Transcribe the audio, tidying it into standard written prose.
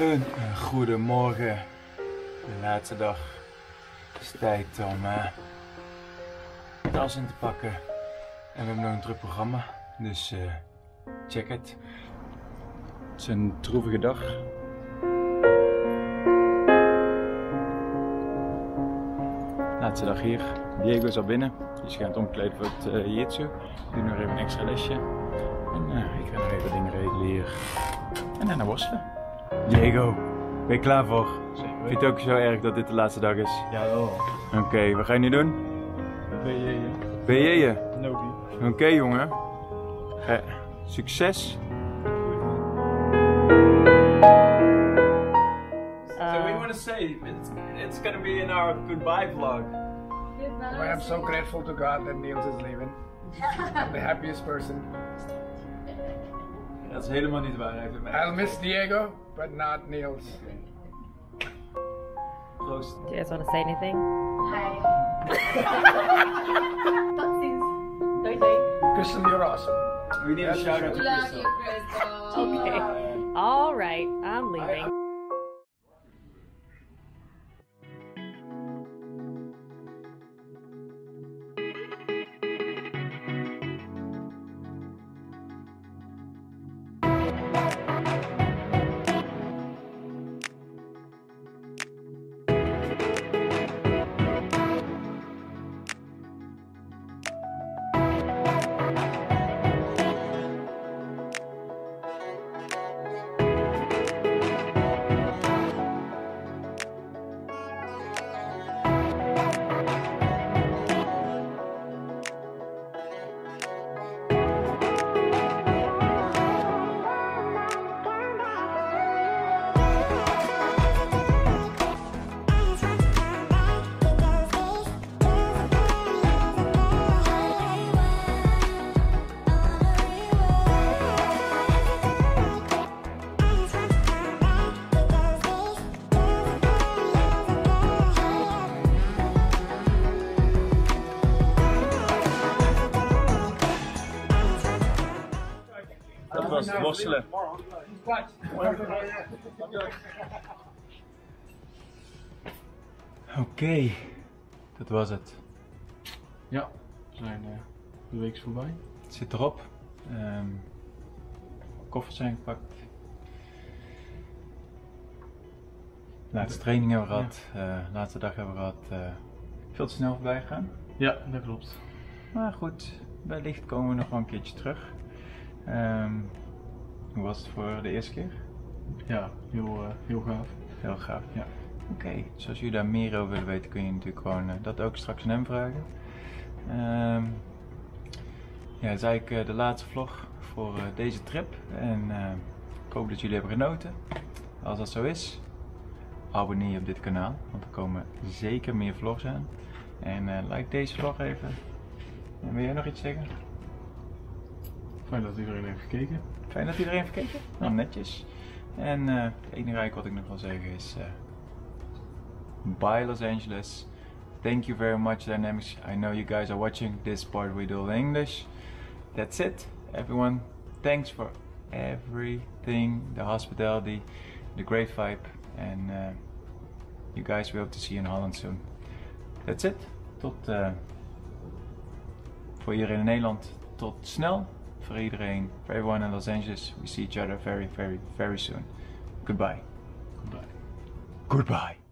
Een goede morgen. De laatste dag. Het is tijd om tas in te pakken. En we hebben nog een druk programma, dus check het. Het is een droevige dag. Laatste dag hier. Diego is al binnen. Die is gaan het omkleden voor het jitsu. Ik doe nog even een extra lesje. En ik ga nog even dingen regelen hier. En daarna worstelen. Diego, ben je klaar voor? Zeker. Vind je het ook zo erg dat dit de laatste dag is? Jawel. Oké, wat ga je nu doen? BJ'en. BJ'en? Nobie. Oké, jongen. Succes. So we want to say it's going to be in our goodbye vlog. I am so grateful to God that Niels is leaving. I'm the happiest person. Dat is helemaal niet waar. I'll miss Diego, but not Niels. Proost. Do you guys want to say anything? Hi. Toxies. Doei doei. Kristen, you're awesome. We need a shout out to Kristen. Love you, Kristen. Okay. All right, I'm leaving. Dat was worstelen. Oké, dat was het. Ja, we zijn de week voorbij. Het zit erop. Koffers zijn gepakt. Laatste training hebben we gehad. Laatste dag hebben we gehad. Veel te snel voorbij gegaan. Ja, dat klopt. Maar goed, wellicht komen we nog wel een keertje terug. Hoe was het voor de eerste keer? Ja, heel gaaf. Heel gaaf, ja. Oké, dus als jullie daar meer over willen weten kun je natuurlijk gewoon dat ook straks aan hem vragen. Ja, dat is eigenlijk de laatste vlog voor deze trip. En ik hoop dat jullie hebben genoten. Als dat zo is, abonneer je op dit kanaal, want er komen zeker meer vlogs aan. En like deze vlog even. En wil jij nog iets zeggen? Fijn dat iedereen heeft gekeken. Fijn dat iedereen heeft gekeken? Nou, netjes. En het enige rijk wat ik nog wil zeggen is... bye Los Angeles. Thank you very much Dynamics. I know you guys are watching this part we do in English. That's it everyone. Thanks for everything. The hospitality. The great vibe. And you guys we hope to see you in Holland soon. That's it. Tot... voor iedereen in Nederland. Tot snel. For iedereen, for everyone in Los Angeles, we see each other very, very, very soon. Goodbye. Goodbye. Goodbye.